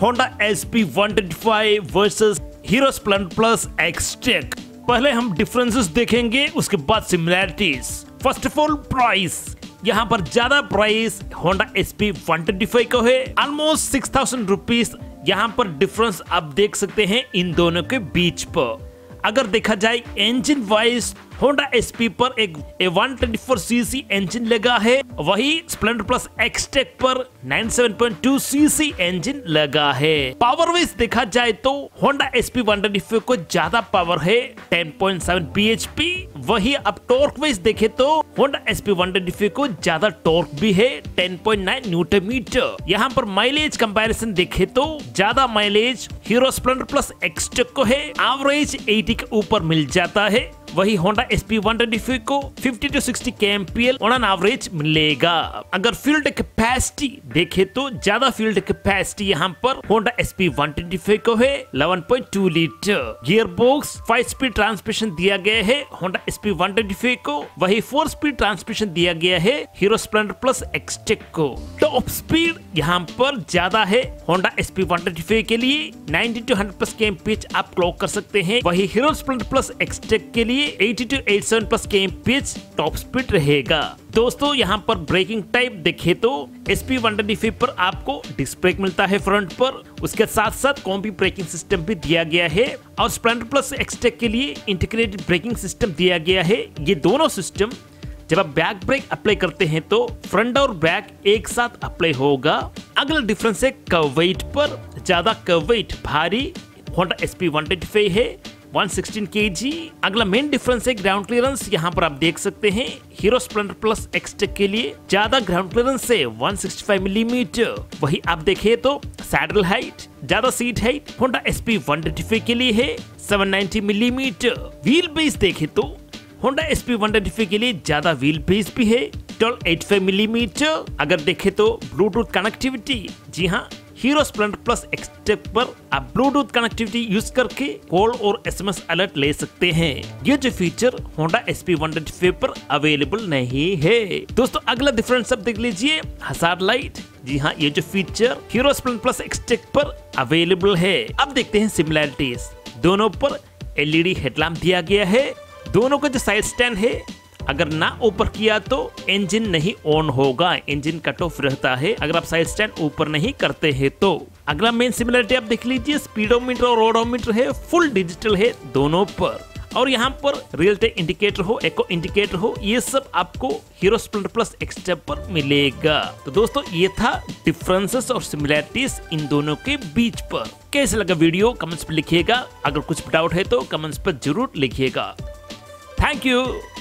Honda SP 125 versus Hero Splendor plus XTEC. पहले हम differences देखेंगे, उसके बाद similarities. First of all price, यहाँ पर ज्यादा प्राइस Honda SP 125 का है, ऑलमोस्ट 6000 रुपीज। यहाँ पर डिफरेंस आप देख सकते हैं इन दोनों के बीच पर। अगर देखा जाए इंजन वाइज, Honda SP पर एक 124 सीसी इंजन लगा है, वही स्प्लेंडर प्लस एक्सटेक पर 97.2 सीसी इंजन लगा है। पावर वाइज देखा जाए तो Honda SP 125 को ज्यादा पावर है, 10.7 bhp। वही अब टॉर्क वाइज देखे तो Honda SP 125 को ज्यादा टॉर्क भी है, 10.9 न्यूटन मीटर। यहाँ पर माइलेज कंपैरिजन देखे तो ज्यादा mileage Hero Splendor plus XTEC को है, एवरेज 80 के ऊपर मिल जाता है। वही Honda SP 125 को 50 to 60 के MPL ऑन एवरेज मिलेगा। अगर फील्ड कैपेसिटी देखे तो ज्यादा फील्ड कैपेसिटी यहाँ पर Honda SP 125 को है, 11.2 litre. Gear box 5 speed transmission दिया गया है Honda SP 125 को, वही 4 स्पीड ट्रांसमिशन दिया गया है हीरो स्प्लेंडर प्लस एक्सटेक को। टॉप स्पीड यहाँ पर ज्यादा है Honda SP 125 के लिए, 90 to 100+ के MPH आप क्लॉक कर सकते हैं। वही हीरो स्प्लेंडर प्लस एक्सटेक के लिए 80 to 87+ के MPH टॉप स्पीड रहेगा। दोस्तों यहाँ पर ब्रेकिंग टाइप देखे तो SP 125 पर आपको डिस्क ब्रेक मिलता है फ्रंट पर, उसके साथ साथ कॉम्बी ब्रेकिंग सिस्टम भी दिया गया है, और स्प्लेंडर प्लस एक्सटेक के लिए इंटीग्रेटेड ब्रेकिंग सिस्टम दिया गया है। ये दोनों सिस्टम जब आप बैक ब्रेक अप्लाई करते हैं तो फ्रंट और बैक एक साथ अप्लाई होगा। अगला डिफरेंस है कर्वेट पर, ज्यादा कर्वेट भारी Honda SP 125 है, 116 kg। अगला मेन डिफरेंस है ग्राउंड क्लियरेंस, यहाँ पर आप देख सकते हैं हीरो स्प्लेंडर प्लस एक्सटेक के लिए ज्यादा ग्राउंड क्लियरेंस है, 165 मिलीमीटर। वही आप देखें तो सैडल हाइट, ज्यादा सीट हाइट Honda SP 125 के लिए है, 790 मिलीमीटर। व्हील बेस देखे तो Honda SP 125 के लिए ज्यादा व्हील बेस भी है, 1285 मिलीमीटर। अगर देखे तो ब्लूटूथ कनेक्टिविटी, जी हाँ हीरो स्प्लेंडर प्लस एक्सटेक पर आप ब्लूटूथ कनेक्टिविटी यूज करके कॉल और SMS अलर्ट ले सकते हैं। ये जो फीचर Honda SP 125 पर अवेलेबल नहीं है। दोस्तों अगला डिफरेंस आप देख लीजिए, हजार्ड लाइट, जी हाँ ये जो feature Hero Splendor plus XTEC पर अवेलेबल है। अब देखते हैं सिमिलैरिटीज। दोनों पर LED हेडलैम्प दिया गया है, दोनों का जो साइड स्टैंड है अगर ना ऊपर किया तो इंजन नहीं ऑन होगा, इंजन कट ऑफ रहता है अगर आप साइड स्टैंड ऊपर नहीं करते हैं तो। अगला मेन सिमिलरिटी आप देख लीजिए, स्पीडोमीटर और ओडोमीटर है, फुल डिजिटल है दोनों पर, और यहाँ पर रियल टाइम इंडिकेटर हो, एको इंडिकेटर हो, ये सब आपको हीरो स्प्लेंडर प्लस एक्सटेक पर मिलेगा। तो दोस्तों ये था डिफरेंसेस और सिमिलैरिटीज इन दोनों के बीच पर। कैसा लगा वीडियो कमेंट्स पर लिखिएगा, अगर कुछ डाउट है तो कमेंट्स पर जरूर लिखिएगा। Thank you.